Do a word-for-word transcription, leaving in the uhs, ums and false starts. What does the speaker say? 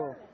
México.